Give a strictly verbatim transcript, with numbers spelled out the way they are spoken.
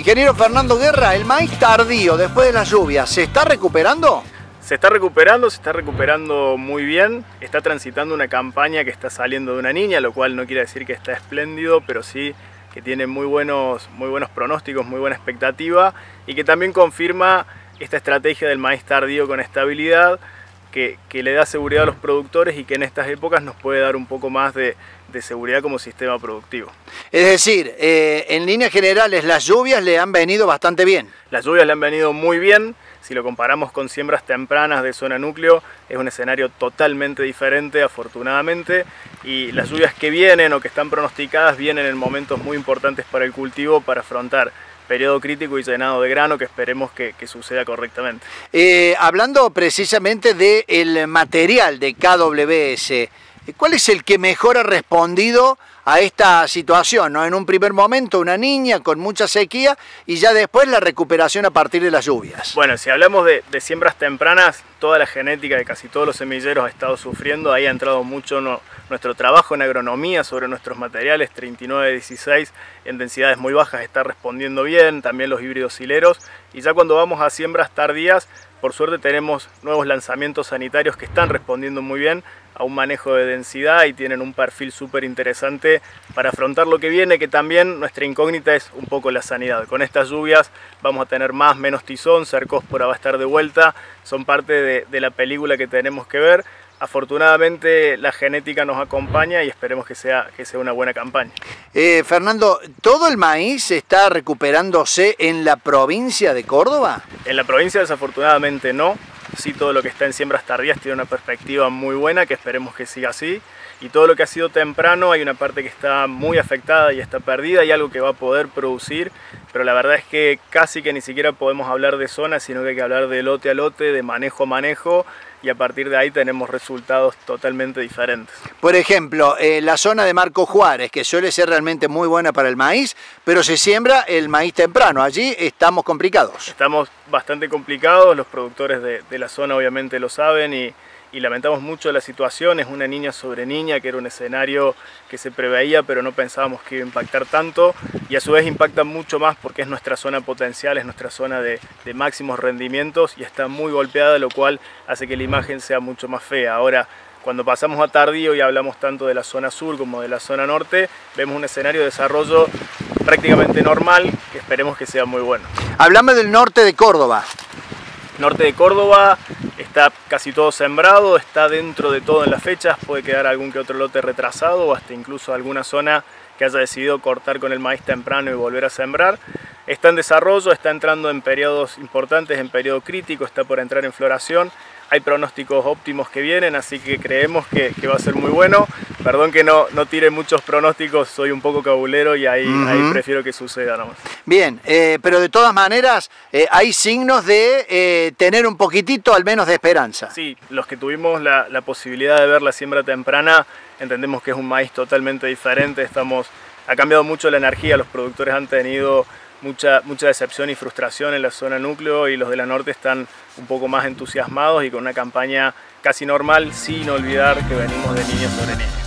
Ingeniero Fernando Guerra, el maíz tardío después de las lluvias, ¿se está recuperando? Se está recuperando, se está recuperando muy bien. Está transitando una campaña que está saliendo de una niña, lo cual no quiere decir que está espléndido, pero sí que tiene muy buenos, muy buenos pronósticos, muy buena expectativa y que también confirma esta estrategia del maíz tardío con estabilidad que, que le da seguridad a los productores y que en estas épocas nos puede dar un poco más de, de seguridad como sistema productivo. Es decir, eh, en líneas generales las lluvias le han venido bastante bien. Las lluvias le han venido muy bien. Si lo comparamos con siembras tempranas de zona núcleo, es un escenario totalmente diferente, afortunadamente, y las lluvias que vienen o que están pronosticadas vienen en momentos muy importantes para el cultivo, para afrontar periodo crítico y llenado de grano, que esperemos que, que suceda correctamente. Eh, hablando precisamente del material de K W S, ¿cuál es el que mejor ha respondido a esta situación, ¿no? En un primer momento una niña con mucha sequía y ya después la recuperación a partir de las lluvias? Bueno, si hablamos de, de siembras tempranas, toda la genética de casi todos los semilleros ha estado sufriendo. Ahí ha entrado mucho no, nuestro trabajo en agronomía sobre nuestros materiales. Treinta y nueve dieciséis en densidades muy bajas está respondiendo bien, también los híbridos hileros, y ya cuando vamos a siembras tardías, por suerte tenemos nuevos lanzamientos sanitarios que están respondiendo muy bien a un manejo de densidad y tienen un perfil súper interesante para afrontar lo que viene, que también nuestra incógnita es un poco la sanidad. Con estas lluvias vamos a tener más, menos tizón, cercóspora va a estar de vuelta, son parte de, de la película que tenemos que ver. Afortunadamente la genética nos acompaña y esperemos que sea, que sea una buena campaña. Eh, Fernando, ¿todo el maíz está recuperándose en la provincia de Córdoba? En la provincia desafortunadamente no. Sí, todo lo que está en siembras tardías tiene una perspectiva muy buena, que esperemos que siga así. Y todo lo que ha sido temprano, hay una parte que está muy afectada y está perdida, y algo que va a poder producir. Pero la verdad es que casi que ni siquiera podemos hablar de zona, sino que hay que hablar de lote a lote, de manejo a manejo, y a partir de ahí tenemos resultados totalmente diferentes. Por ejemplo, eh, la zona de Marcos Juárez, que suele ser realmente muy buena para el maíz, pero se siembra el maíz temprano. Allí estamos complicados. Estamos bastante complicados, los productores de, de la zona obviamente lo saben y, y lamentamos mucho la situación. Es una niña sobre niña, que era un escenario que se preveía, pero no pensábamos que iba a impactar tanto, y a su vez impacta mucho más porque es nuestra zona potencial, es nuestra zona de, de máximos rendimientos y está muy golpeada, lo cual hace que la imagen sea mucho más fea. Ahora, cuando pasamos a tardío y hablamos tanto de la zona sur como de la zona norte, vemos un escenario de desarrollo prácticamente normal, que esperemos que sea muy bueno. Hablame del norte de Córdoba. Norte de Córdoba está casi todo sembrado, está dentro de todo en las fechas, puede quedar algún que otro lote retrasado o hasta incluso alguna zona que haya decidido cortar con el maíz temprano y volver a sembrar. Está en desarrollo, está entrando en periodos importantes, en periodo crítico, está por entrar en floración. Hay pronósticos óptimos que vienen, así que creemos que, que va a ser muy bueno. Perdón que no, no tire muchos pronósticos, soy un poco cabulero y ahí, uh-huh. ahí prefiero que suceda nomás. Bien, eh, pero de todas maneras eh, hay signos de eh, tener un poquitito al menos de esperanza. Sí, los que tuvimos la, la posibilidad de ver la siembra temprana entendemos que es un maíz totalmente diferente. Estamos, ha cambiado mucho la energía, los productores han tenido mucha, mucha decepción y frustración en la zona núcleo, y los de la norte están un poco más entusiasmados y con una campaña casi normal, sin olvidar que venimos de niños sobre niños.